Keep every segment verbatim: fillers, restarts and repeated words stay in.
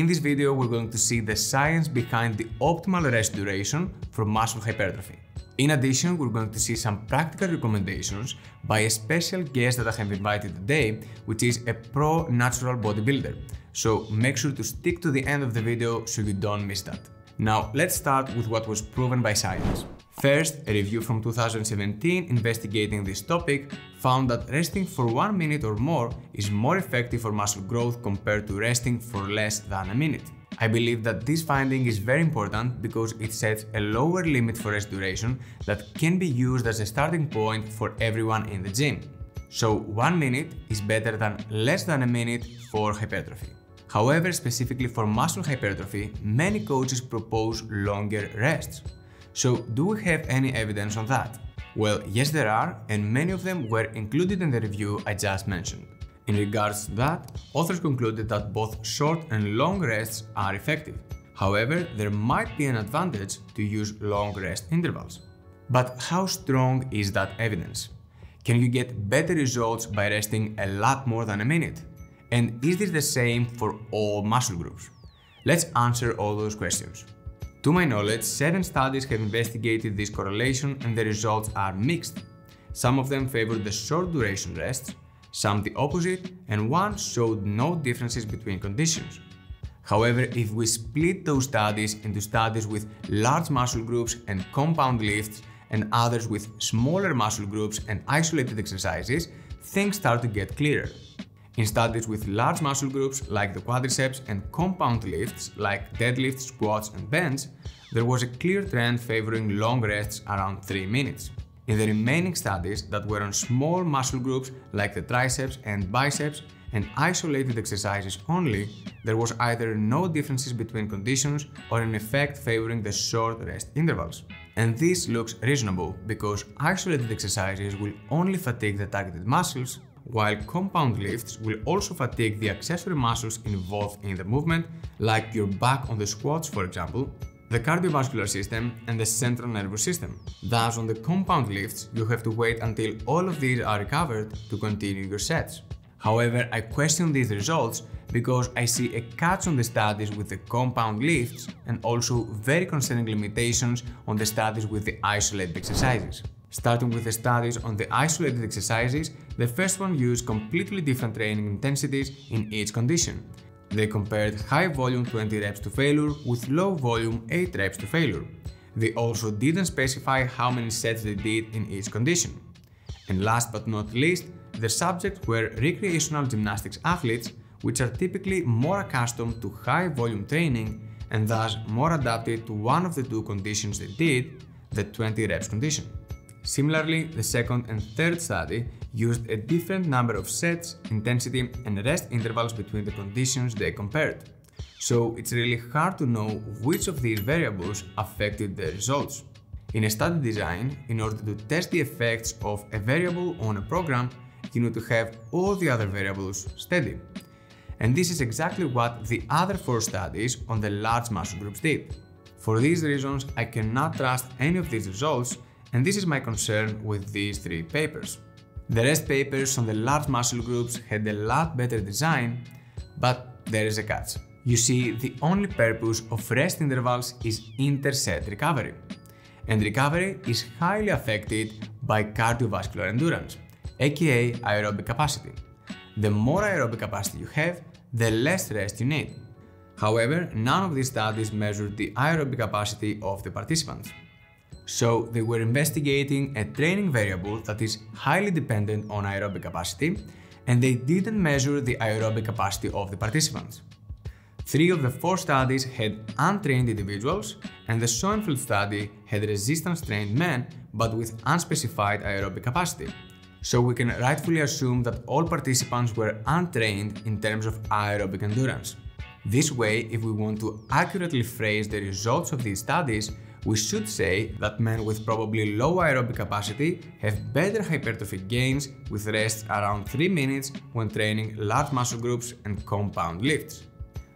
In this video, we're going to see the science behind the optimal rest duration for muscle hypertrophy. In addition, we're going to see some practical recommendations by a special guest that I have invited today, which is a pro natural bodybuilder. So make sure to stick to the end of the video so you don't miss that. Now, let's start with what was proven by science. First, a review from two thousand seventeen investigating this topic found that resting for one minute or more is more effective for muscle growth compared to resting for less than a minute. I believe that this finding is very important because it sets a lower limit for rest duration that can be used as a starting point for everyone in the gym. So one minute is better than less than a minute for hypertrophy. However, specifically for muscle hypertrophy, many coaches propose longer rests. So do we have any evidence on that? Well, yes there are, and many of them were included in the review I just mentioned. In regards to that, authors concluded that both short and long rests are effective. However, there might be an advantage to use long rest intervals. But how strong is that evidence? Can you get better results by resting a lot more than a minute? And is this the same for all muscle groups? Let's answer all those questions. To my knowledge, seven studies have investigated this correlation and the results are mixed. Some of them favored the short duration rests, some the opposite, and one showed no differences between conditions. However, if we split those studies into studies with large muscle groups and compound lifts, and others with smaller muscle groups and isolated exercises, things start to get clearer. In studies with large muscle groups like the quadriceps and compound lifts like deadlifts, squats and bench, there was a clear trend favoring long rests around three minutes. In the remaining studies that were on small muscle groups like the triceps and biceps and isolated exercises only, there was either no differences between conditions or an effect favoring the short rest intervals. And this looks reasonable because isolated exercises will only fatigue the targeted muscles, while compound lifts will also fatigue the accessory muscles involved in the movement, like your back on the squats, for example, the cardiovascular system and the central nervous system. Thus, on the compound lifts, you have to wait until all of these are recovered to continue your sets. However, I question these results because I see a catch on the studies with the compound lifts and also very concerning limitations on the studies with the isolated exercises. Starting with the studies on the isolated exercises, the first one used completely different training intensities in each condition. They compared high volume twenty reps to failure with low volume eight reps to failure. They also didn't specify how many sets they did in each condition. And last but not least, the subjects were recreational gymnastics athletes, which are typically more accustomed to high volume training and thus more adapted to one of the two conditions they did, the twenty reps condition. Similarly, the second and third study used a different number of sets, intensity, and rest intervals between the conditions they compared. So it's really hard to know which of these variables affected the results. In a study design, in order to test the effects of a variable on a program, you need to have all the other variables steady. And this is exactly what the other four studies on the large muscle groups did. For these reasons, I cannot trust any of these results, and this is my concern with these three papers. The rest papers on the large muscle groups had a lot better design, but there is a catch. You see, the only purpose of rest intervals is inter-set recovery. And recovery is highly affected by cardiovascular endurance, aka aerobic capacity. The more aerobic capacity you have, the less rest you need. However, none of these studies measured the aerobic capacity of the participants. So they were investigating a training variable that is highly dependent on aerobic capacity, and they didn't measure the aerobic capacity of the participants. Three of the four studies had untrained individuals, and the Schoenfeld study had resistance-trained men but with unspecified aerobic capacity. So we can rightfully assume that all participants were untrained in terms of aerobic endurance. This way, if we want to accurately phrase the results of these studies, we should say that men with probably low aerobic capacity have better hypertrophy gains with rests around three minutes when training large muscle groups and compound lifts.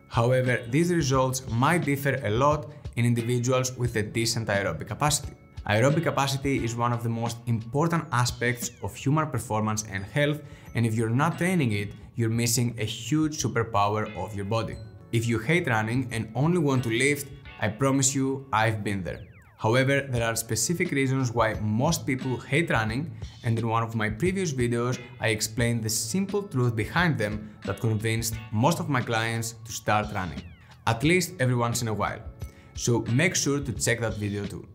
However, these results might differ a lot in individuals with a decent aerobic capacity. Aerobic capacity is one of the most important aspects of human performance and health, and if you're not training it, you're missing a huge superpower of your body. If you hate running and only want to lift, I promise you, I've been there. However, there are specific reasons why most people hate running, and in one of my previous videos, I explained the simple truth behind them that convinced most of my clients to start running, at least every once in a while. So make sure to check that video too.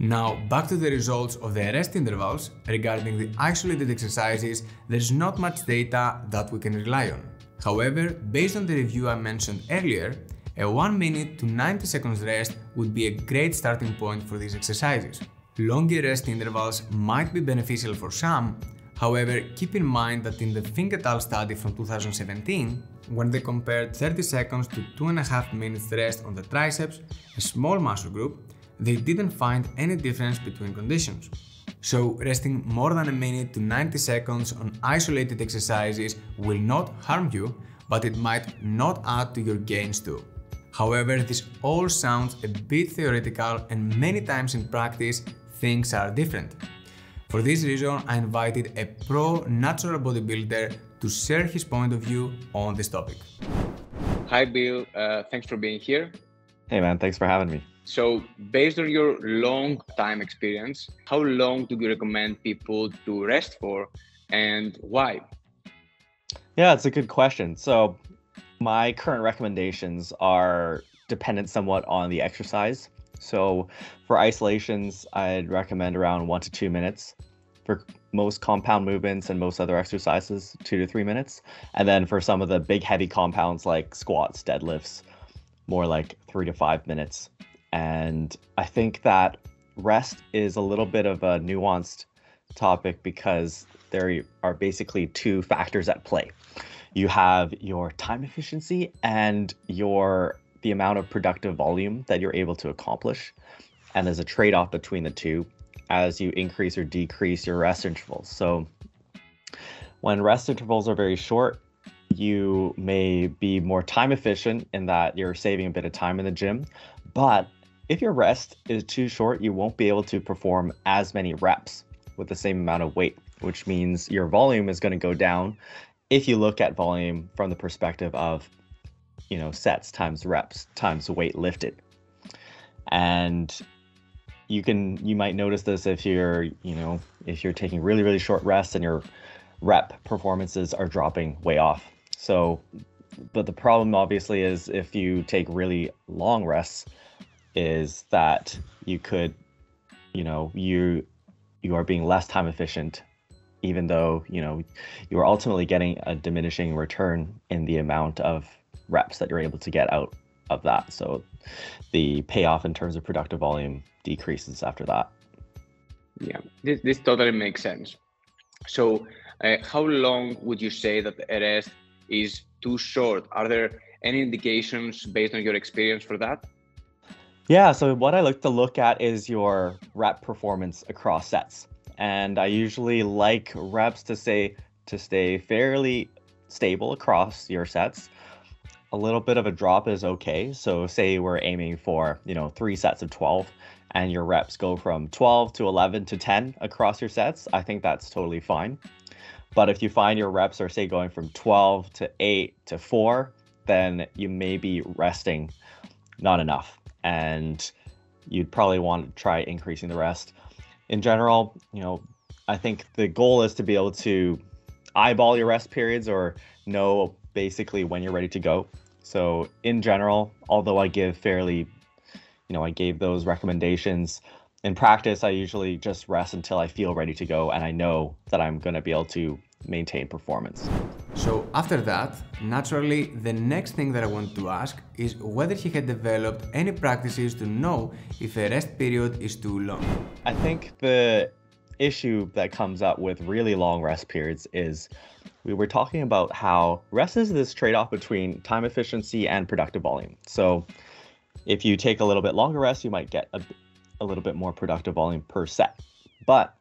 Now, back to the results of the rest intervals. Regarding the isolated exercises, there's not much data that we can rely on. However, based on the review I mentioned earlier, a one minute to ninety seconds rest would be a great starting point for these exercises. Longer rest intervals might be beneficial for some, however, keep in mind that in the Fink et al. Study from two thousand seventeen, when they compared thirty seconds to two and a half minutes rest on the triceps, a small muscle group, they didn't find any difference between conditions. So resting more than a minute to ninety seconds on isolated exercises will not harm you, but it might not add to your gains too. However, this all sounds a bit theoretical, and many times in practice, things are different. For this reason, I invited a pro natural bodybuilder to share his point of view on this topic. Hi, Bill. Uh, thanks for being here. Hey, man. Thanks for having me. So, based on your long time experience, how long do you recommend people to rest for, and why? Yeah, it's a good question. So, my current recommendations are dependent somewhat on the exercise. So for isolations, I'd recommend around one to two minutes. For most compound movements and most other exercises, two to three minutes. And then for some of the big heavy compounds like squats, deadlifts, more like three to five minutes. And I think that rest is a little bit of a nuanced topic because there are basically two factors at play. You have your time efficiency and your the amount of productive volume that you're able to accomplish. And there's a trade-off between the two as you increase or decrease your rest intervals. So when rest intervals are very short, you may be more time efficient in that you're saving a bit of time in the gym. But if your rest is too short, you won't be able to perform as many reps with the same amount of weight, which means your volume is going to go down. If you look at volume from the perspective of, you know, sets times reps times weight lifted. And you can, you might notice this if you're, you know, if you're taking really, really short rests and your rep performances are dropping way off. So, but the problem obviously is if you take really long rests is that you could, you know, you, you are being less time efficient, even though, you know, you are ultimately getting a diminishing return in the amount of reps that you're able to get out of that. So the payoff in terms of productive volume decreases after that. Yeah, this, this totally makes sense. So uh, how long would you say that the rest is too short? Are there any indications based on your experience for that? Yeah, so what I like to look at is your rep performance across sets. And I usually like reps to say to stay fairly stable across your sets. A little bit of a drop is okay. So say we're aiming for, you know, three sets of twelve and your reps go from twelve to eleven to ten across your sets. I think that's totally fine. But if you find your reps are say going from twelve to eight to four, then you may be resting not enough. And you'd probably want to try increasing the rest. In general, you know, I think the goal is to be able to eyeball your rest periods or know basically when you're ready to go. So in general, although I give fairly, you know, I gave those recommendations, in practice, I usually just rest until I feel ready to go and I know that I'm going to be able to maintain performance. So after that, naturally, the next thing that I want to ask is whether he had developed any practices to know if a rest period is too long. I think the issue that comes up with really long rest periods is we were talking about how rest is this trade-off between time efficiency and productive volume. So if you take a little bit longer rest, you might get a, a little bit more productive volume per set. But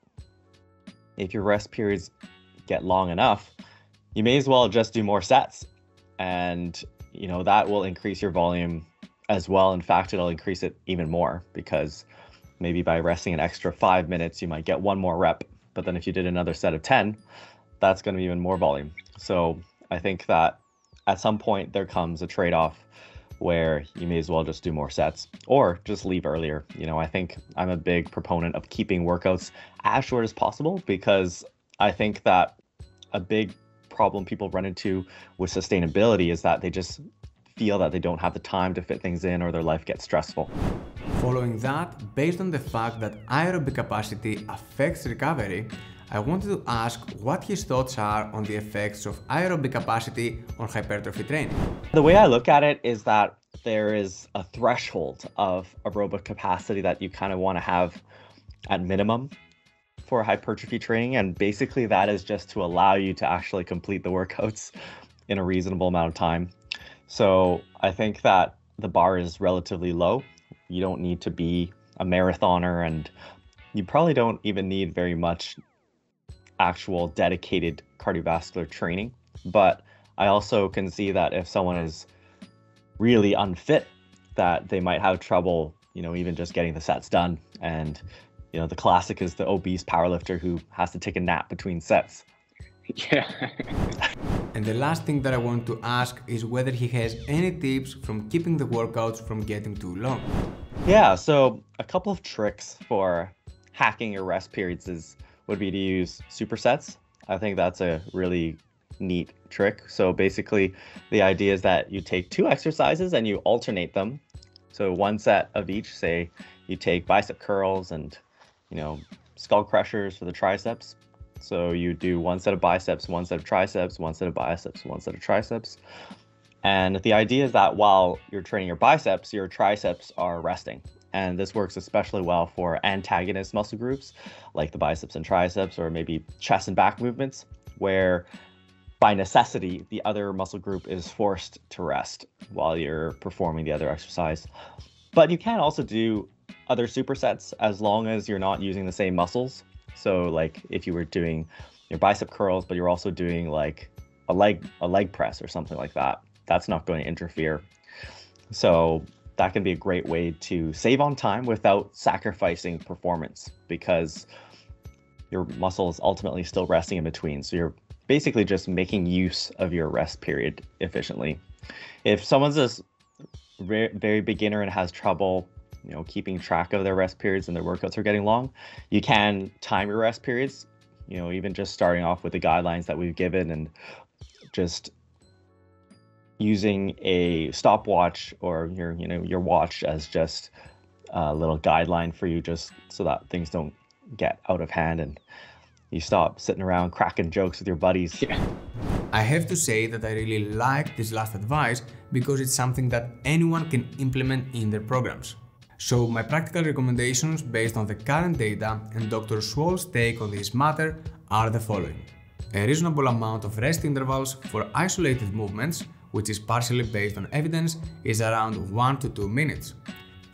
if your rest periods get long enough, you may as well just do more sets. And, you know, that will increase your volume as well. In fact, it'll increase it even more because maybe by resting an extra five minutes, you might get one more rep. But then if you did another set of ten, that's going to be even more volume. So I think that at some point there comes a trade-off where you may as well just do more sets or just leave earlier. You know, I think I'm a big proponent of keeping workouts as short as possible, because I think that a big problem people run into with sustainability is that they just feel that they don't have the time to fit things in, or their life gets stressful. Following that, based on the fact that aerobic capacity affects recovery, I wanted to ask what his thoughts are on the effects of aerobic capacity on hypertrophy training. The way I look at it is that there is a threshold of aerobic capacity that you kind of want to have at minimum for hypertrophy training, and basically that is just to allow you to actually complete the workouts in a reasonable amount of time. So I think that the bar is relatively low. You don't need to be a marathoner, and you probably don't even need very much actual dedicated cardiovascular training. But I also can see that if someone is really unfit, that they might have trouble, you know, even just getting the sets done. And, you know, the classic is the obese powerlifter who has to take a nap between sets. Yeah. And the last thing that I want to ask is whether he has any tips from keeping the workouts from getting too long. Yeah, so a couple of tricks for hacking your rest periods is would be to use supersets. I think that's a really neat trick. So basically the idea is that you take two exercises and you alternate them. So one set of each, say you take bicep curls and, you know, skull crushers for the triceps. So you do one set of biceps, one set of triceps, one set of biceps, one set of triceps. And the idea is that while you're training your biceps, your triceps are resting. And this works especially well for antagonist muscle groups like the biceps and triceps, or maybe chest and back movements, where by necessity, the other muscle group is forced to rest while you're performing the other exercise. But you can also do other supersets as long as you're not using the same muscles. So like if you were doing your bicep curls, but you're also doing like a leg, a leg press or something like that, that's not going to interfere. So that can be a great way to save on time without sacrificing performance, because your muscle is ultimately still resting in between. So you're basically just making use of your rest period efficiently. If someone's a very beginner and has trouble, you know, keeping track of their rest periods and their workouts are getting long, you can time your rest periods, you know, even just starting off with the guidelines that we've given and just using a stopwatch or your, you know, your watch as just a little guideline for you, just so that things don't get out of hand and you stop sitting around cracking jokes with your buddies. Yeah. I have to say that I really like this last advice because it's something that anyone can implement in their programs. So my practical recommendations based on the current data and Doctor Swole's take on this matter are the following. A reasonable amount of rest intervals for isolated movements, which is partially based on evidence, is around one to two minutes.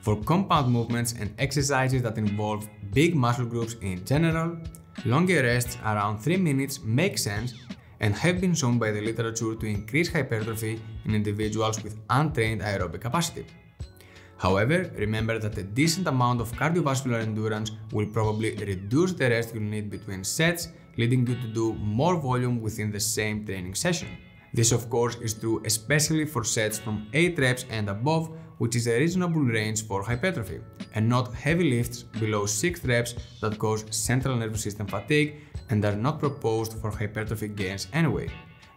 For compound movements and exercises that involve big muscle groups in general, longer rests around three minutes make sense and have been shown by the literature to increase hypertrophy in individuals with untrained aerobic capacity. However, remember that a decent amount of cardiovascular endurance will probably reduce the rest you need between sets, leading you to do more volume within the same training session. This, of course, is true especially for sets from eight reps and above, which is a reasonable range for hypertrophy, and not heavy lifts below six reps that cause central nervous system fatigue and are not proposed for hypertrophy gains anyway.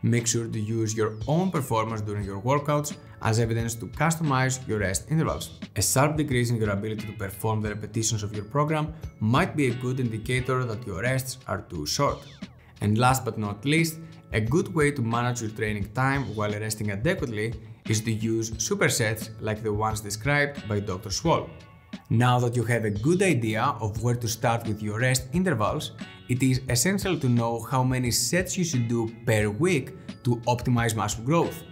Make sure to use your own performance during your workouts as evidence to customize your rest intervals. A sharp decrease in your ability to perform the repetitions of your program might be a good indicator that your rests are too short. And last but not least, a good way to manage your training time while resting adequately is to use supersets like the ones described by Doctor Swole. Now that you have a good idea of where to start with your rest intervals, it is essential to know how many sets you should do per week to optimize muscle growth.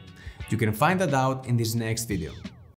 You can find that out in this next video.